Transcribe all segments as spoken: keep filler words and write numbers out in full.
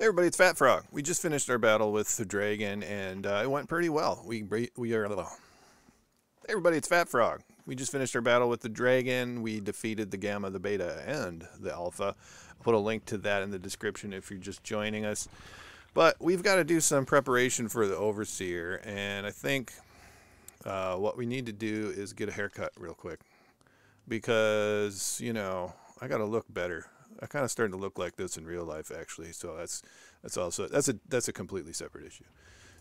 Hey everybody, it's Fat Frog. We just finished our battle with the dragon, and uh, it went pretty well. We we are. Hey everybody, it's Fat Frog. We just finished our battle with the dragon. We defeated the Gamma, the Beta, and the Alpha. I'll put a link to that in the description if you're just joining us. But we've got to do some preparation for the Overseer, and I think uh, what we need to do is get a haircut real quick, because you know I got to look better. I kind of started to look like this in real life, actually. So that's that's also that's a that's a completely separate issue.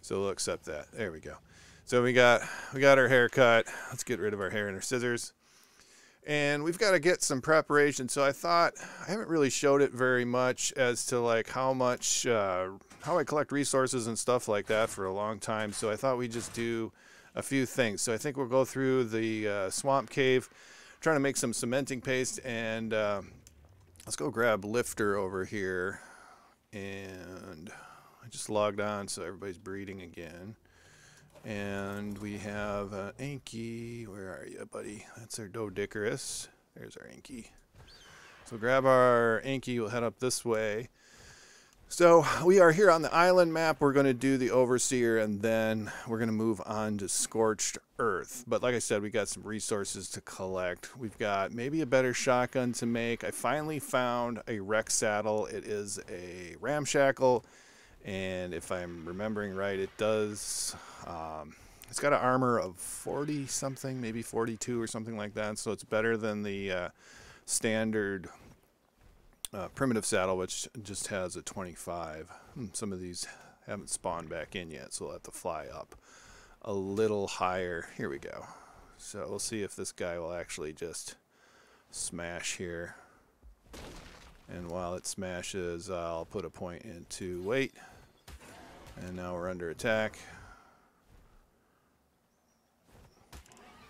So we'll accept that. There we go. So we got we got our haircut. Let's get rid of our hair and our scissors. And we've got to get some preparation. So I thought I haven't really showed it very much as to like how much uh, how I collect resources and stuff like that for a long time. So I thought we'd just do a few things. So I think we'll go through the uh, swamp cave, trying to make some cementing paste and. Uh, Let's go grab Lifter over here, and I just logged on so everybody's breeding again. And we have uh, Anky. Where are you, buddy? That's our Dodicarus. There's our Anky. So grab our Anky. We'll head up this way. So we are here on the island map. We're going to do the Overseer, and then we're going to move on to Scorched Earth. But like I said, we got some resources to collect. We've got maybe a better shotgun to make. I finally found a wreck saddle. It is a ramshackle, and if I'm remembering right, it does. Um, it's got an armor of forty something, maybe forty-two or something like that. So it's better than the uh, standard. Uh, primitive saddle, which just has a twenty-five. Hmm, some of these haven't spawned back in yet, so we'll have to fly up a little higher. Here we go. So we'll see if this guy will actually just smash here. And while it smashes, I'll put a point into wait. And now we're under attack.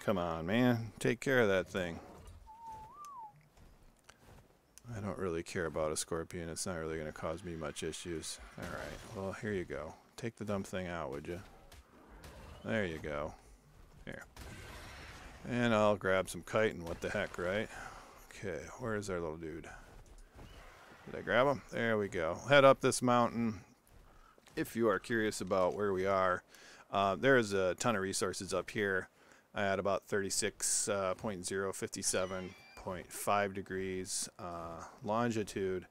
Come on, man. Take care of that thing. I don't really care about a scorpion. It's not really going to cause me much issues. All right. Well, here you go. Take the dumb thing out, would you? There you go. Here. And I'll grab some chitin. What the heck, right? Okay. Where is our little dude? Did I grab him? There we go. Head up this mountain. If you are curious about where we are, uh, there is a ton of resources up here. I had about thirty-six point zero five seven. zero point five degrees uh, longitude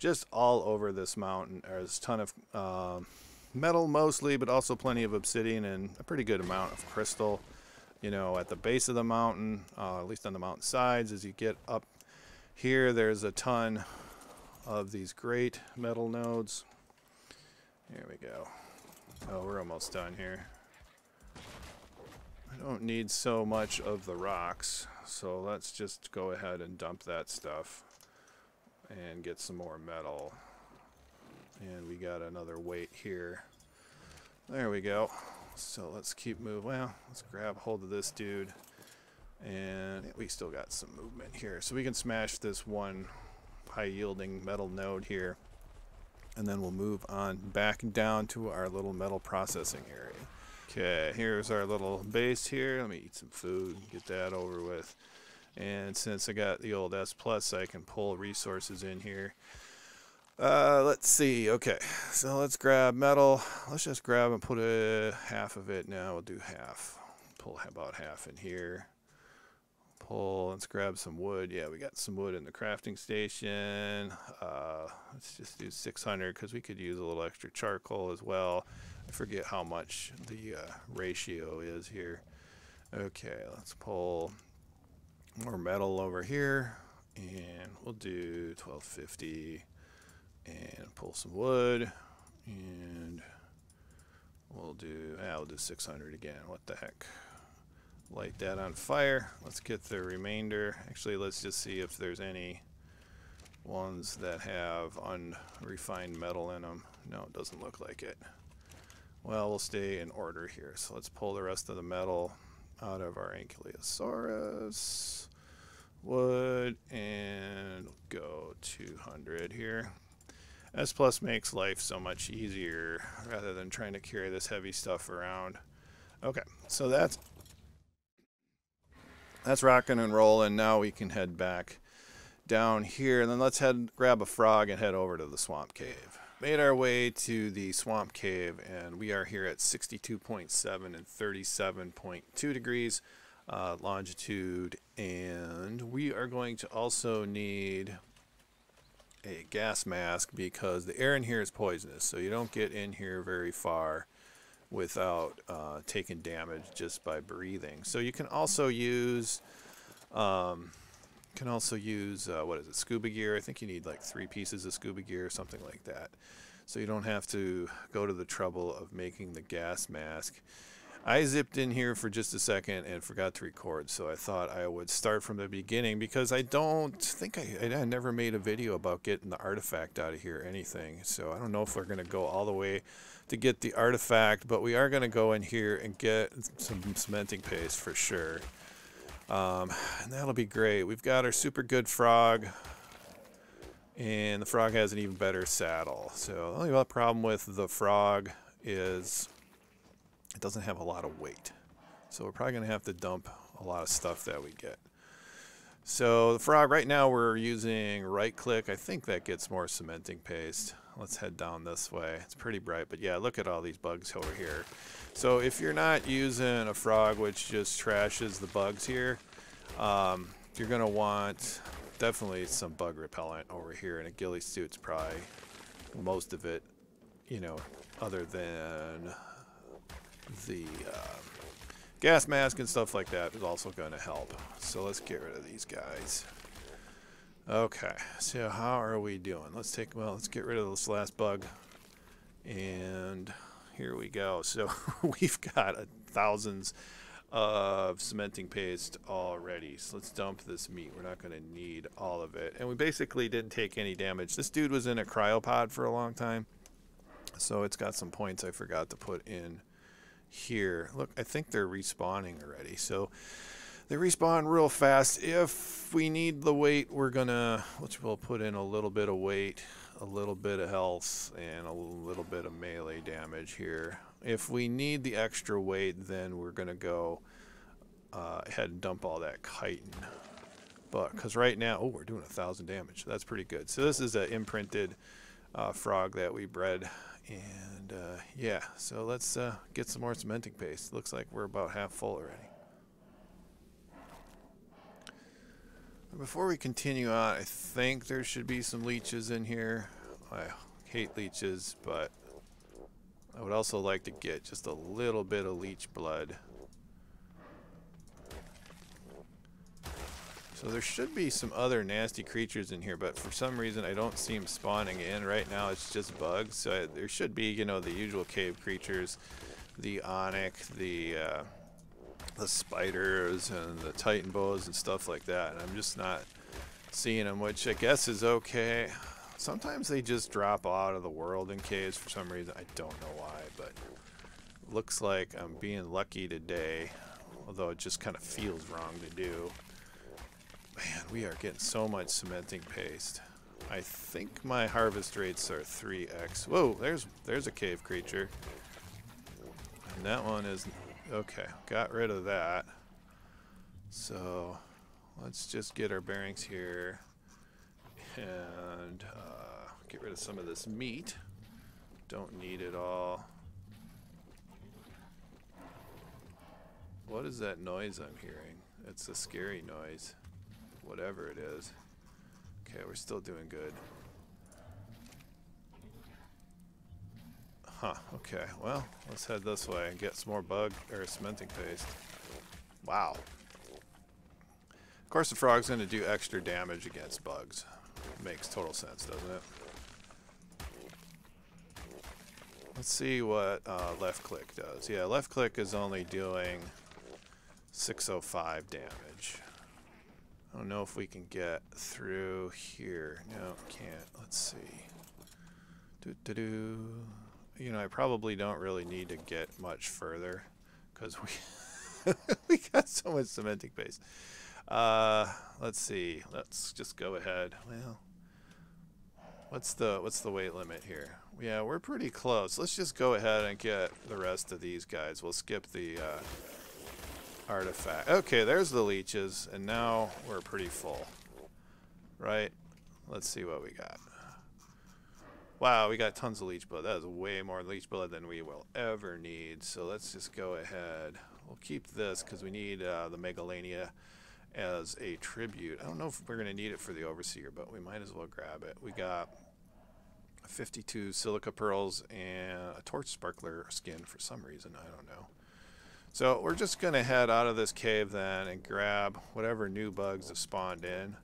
just all over this mountain. There's a ton of uh, metal mostly, but also plenty of obsidian and a pretty good amount of crystal, you know, at the base of the mountain, uh, at least on the mountain sides. As you get up here, there's a ton of these great metal nodes. Here we go. Oh, we're almost done here. I don't need so much of the rocks, so let's just go ahead and dump that stuff and get some more metal. And we got another weight here. There we go. So let's keep moving. Well, let's grab hold of this dude. And we still got some movement here. So we can smash this one high-yielding metal node here. And then we'll move on back down to our little metal processing area. Okay, here's our little base here. Let me eat some food, get that over with. And since I got the old S plus, I can pull resources in here. Uh, let's see. Okay, so let's grab metal. Let's just grab and put a half of it now. We'll do half. Pull about half in here. Pull. Let's grab some wood. Yeah, we got some wood in the crafting station. Uh, let's just do six hundred because we could use a little extra charcoal as well. I forget how much the uh, ratio is here. Okay, let's pull more metal over here, and we'll do twelve fifty, and pull some wood, and we'll do, ah, we'll do six hundred again. What the heck? Light that on fire. Let's get the remainder. Actually, let's just see if there's any ones that have unrefined metal in them. No, it doesn't look like it. Well, we'll stay in order here. So let's pull the rest of the metal out of our Ankylosaurus wood and go two hundred here. S plus makes life so much easier rather than trying to carry this heavy stuff around. Okay, so that's that's rocking and rolling. Now we can head back down here, and then let's head grab a frog and head over to the swamp cave. made our way to the swamp cave, and we are here at sixty-two point seven and thirty-seven point two degrees uh, longitude, and we are going to also need a gas mask because the air in here is poisonous, so you don't get in here very far without uh, taking damage just by breathing. So you can also use um, can also use uh, what is it, scuba gear. I think you need like three pieces of scuba gear or something like that, so you don't have to go to the trouble of making the gas mask. I zipped in here for just a second and forgot to record, so I thought I would start from the beginning because I don't think I, I never made a video about getting the artifact out of here or anything. So I don't know if we're going to go all the way to get the artifact, but we are going to go in here and get some cementing paste for sure. Um, and that'll be great. We've got our super good frog, and the frog has an even better saddle. So the only problem with the frog is it doesn't have a lot of weight, so we're probably gonna have to dump a lot of stuff that we get. So the frog, right now we're using right click. I think that gets more cementing paste. Let's head down this way. It's pretty bright, but yeah, look at all these bugs over here. So if you're not using a frog, which just trashes the bugs here, um, you're gonna want definitely some bug repellent over here, and a ghillie suit's probably most of it, you know, other than the uh, gas mask and stuff like that is also going to help. So let's get rid of these guys. Okay, so how are we doing? Let's take, well, let's get rid of this last bug, and here we go. So we've got a thousands of cementing paste already, so let's dump this meat. We're not going to need all of it, and we basically didn't take any damage. This dude was in a cryopod for a long time, so it's got some points I forgot to put in here. Look, I think they're respawning already, so they respawn real fast. If we need the weight, we're gonna, which we'll put in a little bit of weight, a little bit of health, and a little bit of melee damage here. If we need the extra weight, then we're gonna go uh, ahead and dump all that chitin, but because right now, oh, we're doing a thousand damage, so that's pretty good. So this is an imprinted uh, frog that we bred. And uh, yeah, so let's uh, get some more cementing paste. Looks like we're about half full already. And before we continue on, I think there should be some leeches in here. I hate leeches, but I would also like to get just a little bit of leech blood. So there should be some other nasty creatures in here, but for some reason I don't see them spawning in. Right now it's just bugs, so there should be, you know, the usual cave creatures, the onyx, the uh, the spiders, and the titan boas and stuff like that, and I'm just not seeing them, which I guess is okay. Sometimes they just drop out of the world in caves for some reason. I don't know why, but looks like I'm being lucky today, although it just kind of feels wrong to do. Man, we are getting so much cementing paste. I think my harvest rates are three X. Whoa, there's there's a cave creature. And that one is... Okay, got rid of that. So, let's just get our bearings here. And uh, get rid of some of this meat. Don't need it all. What is that noise I'm hearing? It's a scary noise. Whatever it is. Okay, we're still doing good. Huh, okay. Well, let's head this way and get some more bug or cementing paste. Wow. Of course the frog's gonna do extra damage against bugs. Makes total sense, doesn't it? Let's see what uh, left click does. Yeah, left click is only doing six oh five damage. I don't know if we can get through here. No, can't. Let's see. Doo, doo, doo. You know, I probably don't really need to get much further because we we got so much cementing paste. Uh, let's see. Let's just go ahead. Well, what's the what's the weight limit here? Yeah, we're pretty close. Let's just go ahead and get the rest of these guys. We'll skip the. Uh, Artifact. Okay, there's the leeches, and now we're pretty full. Right? Let's see what we got. Wow, we got tons of leech blood. That is way more leech blood than we will ever need. So let's just go ahead. We'll keep this because we need uh, the Megalania as a tribute. I don't know if we're going to need it for the Overseer, but we might as well grab it. We got fifty-two silica pearls and a torch sparkler skin for some reason. I don't know. So we're just going to head out of this cave then and grab whatever new bugs have spawned in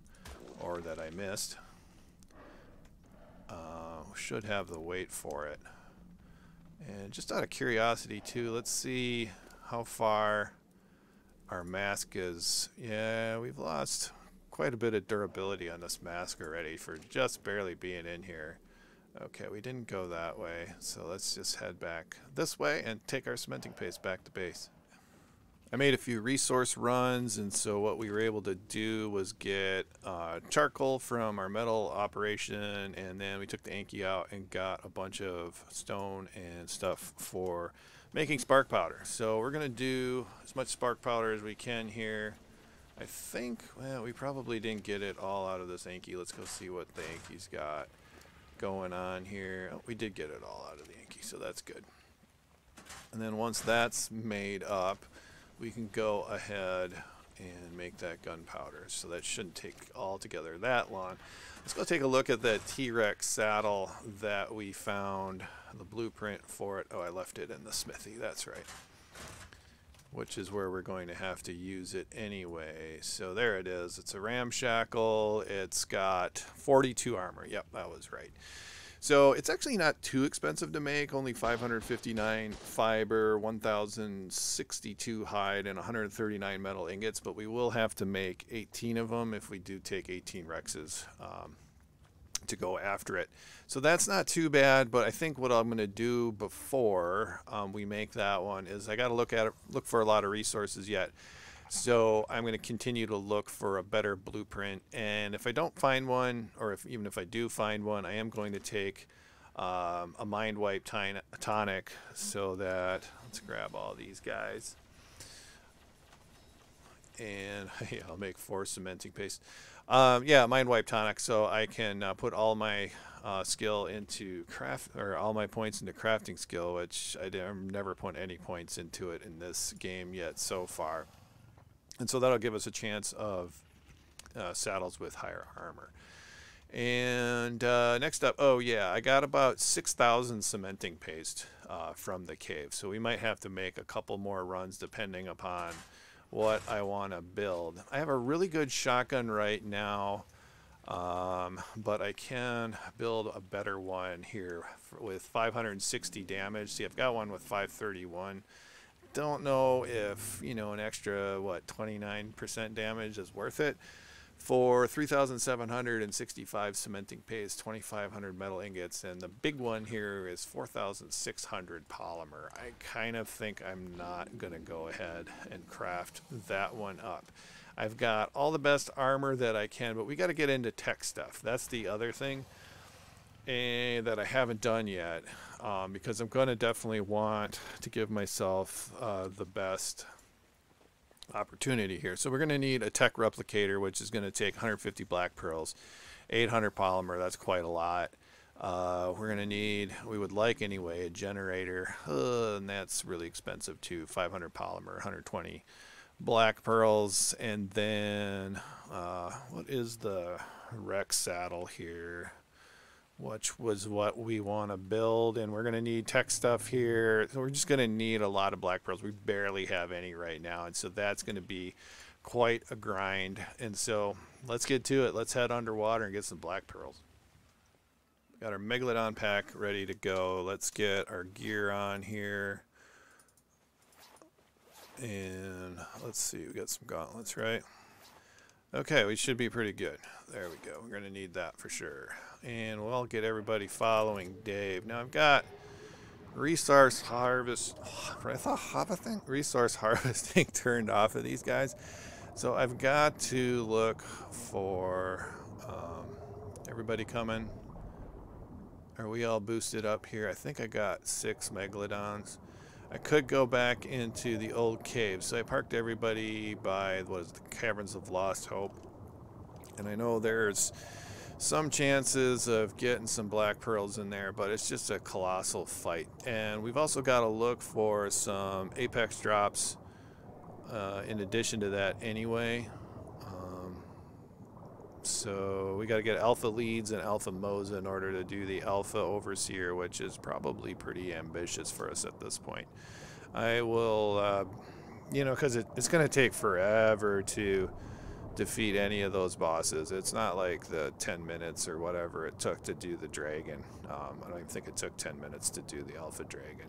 or that I missed. Uh, should have the weight for it. And just out of curiosity too, let's see how far our mask is. Yeah, we've lost quite a bit of durability on this mask already for just barely being in here. Okay, we didn't go that way, so let's just head back this way and take our cementing paste back to base. I made a few resource runs, and so what we were able to do was get uh, charcoal from our metal operation, and then we took the Anky out and got a bunch of stone and stuff for making spark powder. So we're going to do as much spark powder as we can here. I think, well, we probably didn't get it all out of this Anky. Let's go see what the Anky's got going on here. Oh, we did get it all out of the Anky, so that's good. And then once that's made up, we can go ahead and make that gunpowder. So that shouldn't take altogether that long. Let's go take a look at that T-Rex saddle that we found, the blueprint for it. Oh, I left it in the smithy, that's right. Which is where we're going to have to use it anyway. So there it is, it's a ramshackle, it's got forty-two armor, yep, that was right. So it's actually not too expensive to make, only five hundred fifty-nine fiber, one thousand sixty-two hide, and one hundred thirty-nine metal ingots, but we will have to make eighteen of them if we do take eighteen Rexes um, to go after it. So that's not too bad, but I think what I'm going to do before um, we make that one is I got to look at it, look for a lot of resources yet. So I'm going to continue to look for a better blueprint, and if I don't find one, or if even if I do find one, I am going to take um, a Mind Wipe Tonic so that, let's grab all these guys, and yeah, I'll make four cementing paste. Um, yeah, Mind Wipe Tonic, so I can uh, put all my uh, skill into craft, or all my points into crafting skill, which I never put any points into it in this game yet so far. And so that'll give us a chance of uh, saddles with higher armor. And uh, next up, oh yeah, I got about six thousand cementing paste uh, from the cave. So we might have to make a couple more runs depending upon what I want to build. I have a really good shotgun right now, um, but I can build a better one here with five hundred sixty damage. See, I've got one with five thirty-one. Don't know if, you know, an extra, what, twenty-nine percent damage is worth it. For three thousand seven hundred sixty-five cementing paste, twenty-five hundred metal ingots, and the big one here is four thousand six hundred polymer. I kind of think I'm not going to go ahead and craft that one up. I've got all the best armor that I can, but we got to get into tech stuff. That's the other thing and that I haven't done yet, um, because I'm going to definitely want to give myself uh, the best opportunity here. So we're going to need a tech replicator, which is going to take one hundred fifty black pearls, eight hundred polymer, that's quite a lot. Uh, we're going to need, we would like anyway, a generator, uh, and that's really expensive too, five hundred polymer, one hundred twenty black pearls, and then uh, what is the Rex saddle here? Which was what we want to build, and we're going to need tech stuff here. So we're just going to need a lot of black pearls. We barely have any right now, and so that's going to be quite a grind. And so let's get to it. Let's head underwater and get some black pearls. Got our Megalodon pack ready to go. Let's get our gear on here. And let's see, we got some gauntlets, right? Okay, we should be pretty good. There we go. We're going to need that for sure. And we'll get everybody following Dave. Now I've got resource harvest. Oh, I thought harvesting resource harvesting turned off of these guys. So I've got to look for um, everybody coming. Are we all boosted up here? I think I got six megalodons. I could go back into the old cave. So I parked everybody by what is the Caverns of Lost Hope. And I know there's some chances of getting some black pearls in there, but it's just a colossal fight. And we've also got to look for some apex drops uh, in addition to that anyway. Um, so we got to get alpha leads and Alfamosa in order to do the alpha overseer, which is probably pretty ambitious for us at this point. I will, uh, you know, because it, it's going to take forever to defeat any of those bosses. It's not like the ten minutes or whatever it took to do the dragon. Um, I don't even think it took ten minutes to do the alpha dragon.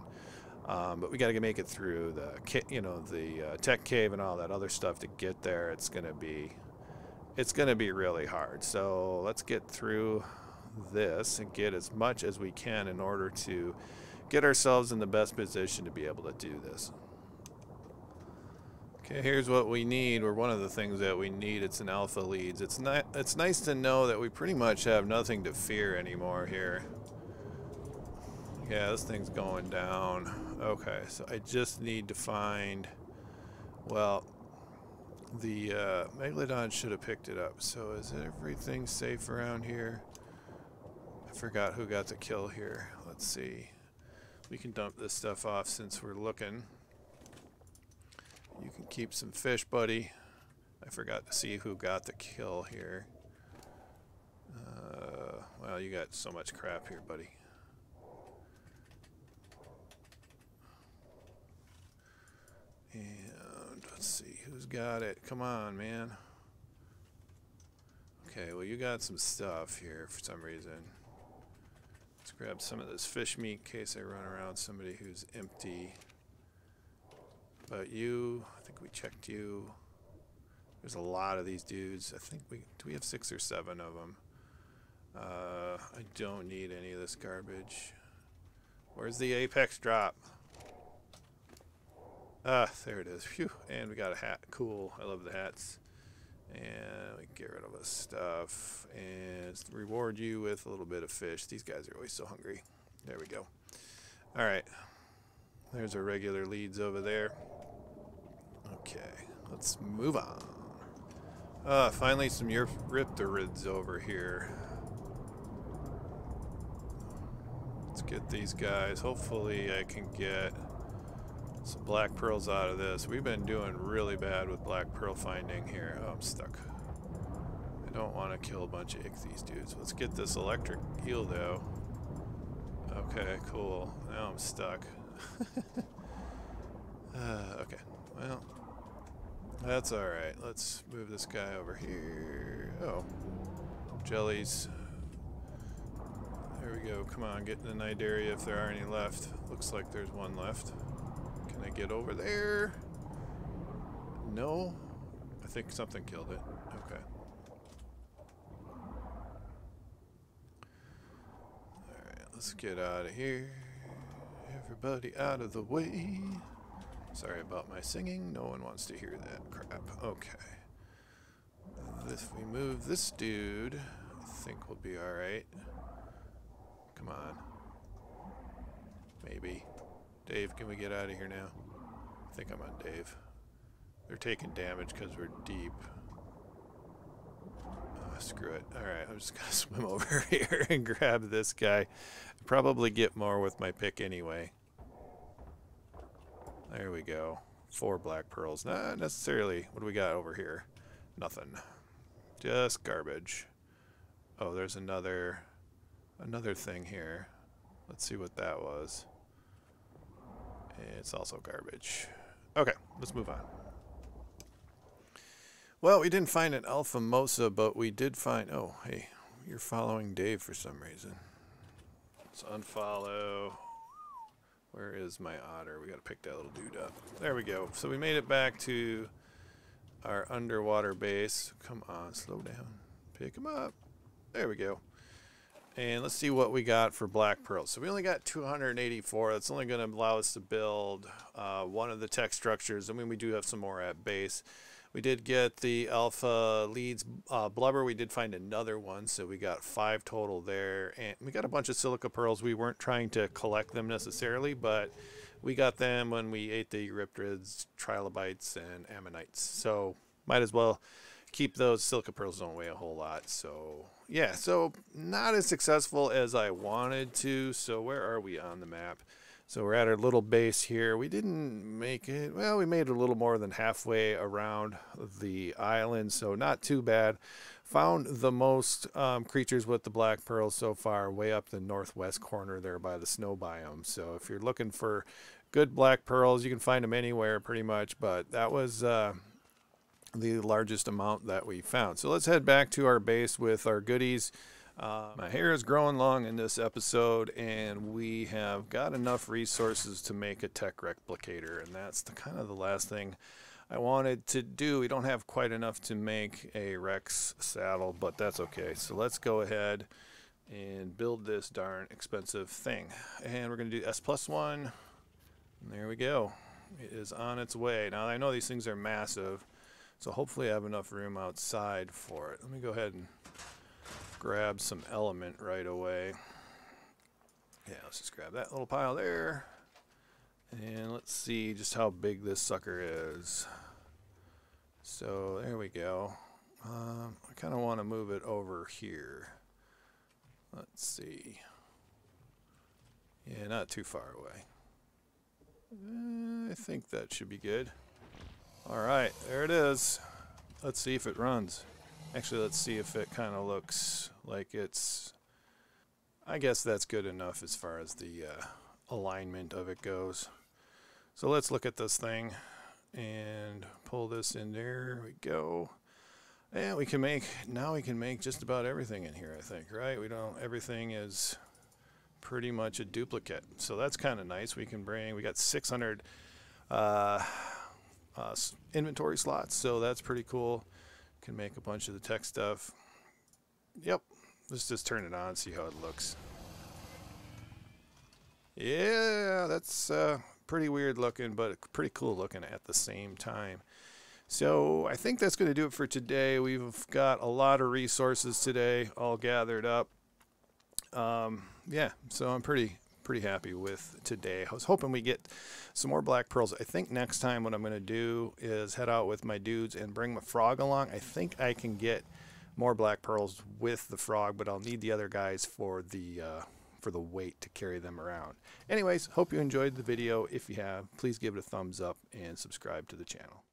Um, but we got to make it through the, you know, the uh, tech cave and all that other stuff to get there. It's going to be, it's going to be really hard. So let's get through this and get as much as we can in order to get ourselves in the best position to be able to do this. Okay, here's what we need, or one of the things that we need. It's an alpha leads. It's not, it's nice to know that we pretty much have nothing to fear anymore here. Yeah, this thing's going down. Okay, so I just need to find, well, the uh, Megalodon should have picked it up. So is everything safe around here? I forgot who got the kill here. Let's see. We can dump this stuff off since we're looking. You can keep some fish, buddy. I forgot to see who got the kill here. Uh, well, you got so much crap here, buddy. And let's see who's got it. Come on, man. Okay, well, you got some stuff here for some reason. Let's grab some of this fish meat in case I run around somebody who's empty. But you, I think we checked you. There's a lot of these dudes. I think we, do we have six or seven of them? Uh, I don't need any of this garbage. Where's the apex drop? Ah, there it is. Phew, and we got a hat. Cool, I love the hats. And we can get rid of this stuff and reward you with a little bit of fish. These guys are always so hungry. There we go. All right, there's our regular leads over there. Okay, let's move on. Uh, finally some Eurypterids over here. Let's get these guys. Hopefully I can get some black pearls out of this. We've been doing really bad with black pearl finding here. Oh, I'm stuck. I don't want to kill a bunch of Ichthy's dudes. Let's get this electric eel though. Okay, cool. Now I'm stuck. uh, okay, well, that's all right. Let's move this guy over here. Oh, jellies. There we go. Come on, get in the Cnidaria if there are any left. Looks like there's one left. Can I get over there? No, I think something killed it. Okay. All right, let's get out of here. Everybody out of the way. Sorry about my singing. No one wants to hear that crap. Okay. If we move this dude, I think we'll be alright. Come on. Maybe. Dave, can we get out of here now? I think I'm on Dave. They're taking damage because we're deep. Screw it. Alright, I'm just going to swim over here and grab this guy. Probably get more with my pick anyway. There we go. Four black pearls. Not necessarily. What do we got over here? Nothing. Just garbage. Oh, there's another another thing here. Let's see what that was. It's also garbage. Okay, let's move on. Well, we didn't find an Alfamosa, but we did find... Oh, hey, you're following Dave for some reason. Let's unfollow. Where is my otter? We got to pick that little dude up. There we go. So we made it back to our underwater base. Come on, slow down. Pick him up. There we go. And let's see what we got for black pearls. So we only got two hundred eighty-four. That's only going to allow us to build uh, one of the tech structures. I mean, we do have some more at base. We did get the alpha leads uh, blubber. We did find another one, so we got five total there. And we got a bunch of silica pearls. We weren't trying to collect them necessarily, but we got them when we ate the Riptorids, Trilobites, and Ammonites. So might as well keep those silica pearls don't weigh a whole lot. So yeah, so not as successful as I wanted to. So where are we on the map? So we're at our little base here. We didn't make it. Well, we made a little more than halfway around the island, so not too bad. Found the most um, creatures with the black pearls so far way up the northwest corner there by the snow biome. So if you're looking for good black pearls, you can find them anywhere pretty much, but that was uh, the largest amount that we found. So let's head back to our base with our goodies. Uh, my hair is growing long in this episode, and we have got enough resources to make a tech replicator, and that's the kind of the last thing I wanted to do. We don't have quite enough to make a Rex saddle, but that's okay. So let's go ahead and build this darn expensive thing, and we're going to do S plus one. And there we go. It is on its way. Now I know these things are massive, so hopefully I have enough room outside for it. Let me go ahead and grab some element right away. Yeah, let's just grab that little pile there, and let's see just how big this sucker is. So there we go. um, I kind of want to move it over here. Let's see. Yeah, not too far away. uh, I think that should be good. Alright, there it is. Let's see if it runs. Actually, let's see if it kind of looks like it's... I guess that's good enough as far as the uh, alignment of it goes. So let's look at this thing and pull this in. There we go. And we can make... Now we can make just about everything in here, I think, right? We don't... Everything is pretty much a duplicate. So that's kind of nice. We can bring... We got six hundred uh, uh, inventory slots, so that's pretty cool. Can make a bunch of the tech stuff. Yep, let's just turn it on, see how it looks. Yeah, that's uh, pretty weird looking, but pretty cool looking at the same time. So I think that's going to do it for today. We've got a lot of resources today all gathered up. Um, yeah, so I'm pretty pretty happy with today. I was hoping we get some more black pearls. I think next time what I'm going to do is head out with my dudes and bring my frog along. I think I can get more black pearls with the frog, but I'll need the other guys for the uh, for the weight to carry them around. Anyways, hope you enjoyed the video. If you have, please give it a thumbs up and subscribe to the channel.